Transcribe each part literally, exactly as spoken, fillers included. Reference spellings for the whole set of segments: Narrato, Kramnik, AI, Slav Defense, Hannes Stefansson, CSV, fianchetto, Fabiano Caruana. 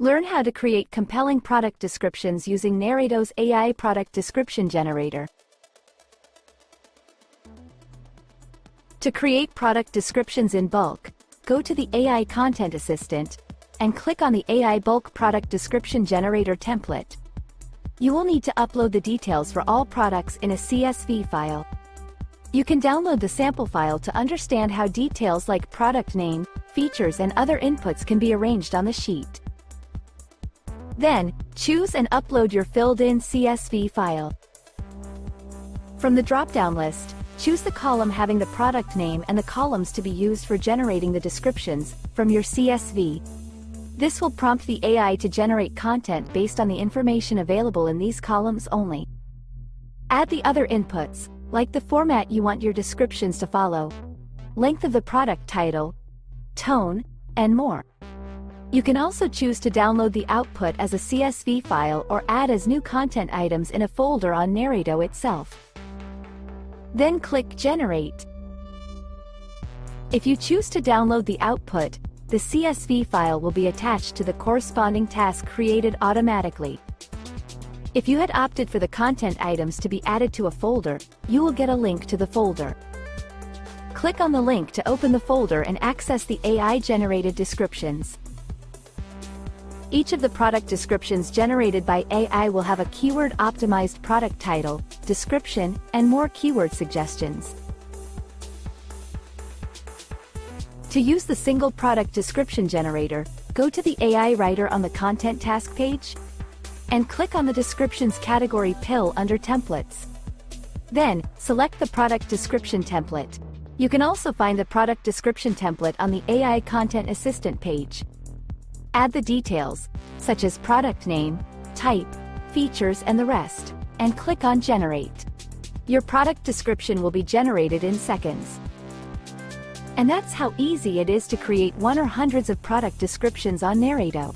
Learn how to create compelling product descriptions using Narrato's A I product description generator. To create product descriptions in bulk, go to the A I Content Assistant and click on the A I Bulk Product Description Generator template. You will need to upload the details for all products in a C S V file. You can download the sample file to understand how details like product name, features and other inputs can be arranged on the sheet. Then, choose and upload your filled-in C S V file. From the drop-down list, choose the column having the product name and the columns to be used for generating the descriptions from your C S V. This will prompt the A I to generate content based on the information available in these columns only. Add the other inputs, like the format you want your descriptions to follow, length of the product title, tone, and more. You can also choose to download the output as a C S V file or add as new content items in a folder on Narrato itself. Then click Generate. If you choose to download the output, the C S V file will be attached to the corresponding task created automatically. If you had opted for the content items to be added to a folder, you will get a link to the folder. Click on the link to open the folder and access the A I-generated descriptions. Each of the product descriptions generated by A I will have a keyword-optimized product title, description, and more keyword suggestions. To use the single product description generator, go to the A I Writer on the Content Task page and click on the Descriptions category pill under Templates. Then, select the product description template. You can also find the product description template on the A I Content Assistant page. Add the details, such as product name, type, features and the rest, and click on Generate. Your product description will be generated in seconds. And that's how easy it is to create one or hundreds of product descriptions on Narrato.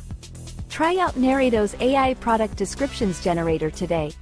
Try out Narrato's A I Product Descriptions Generator today.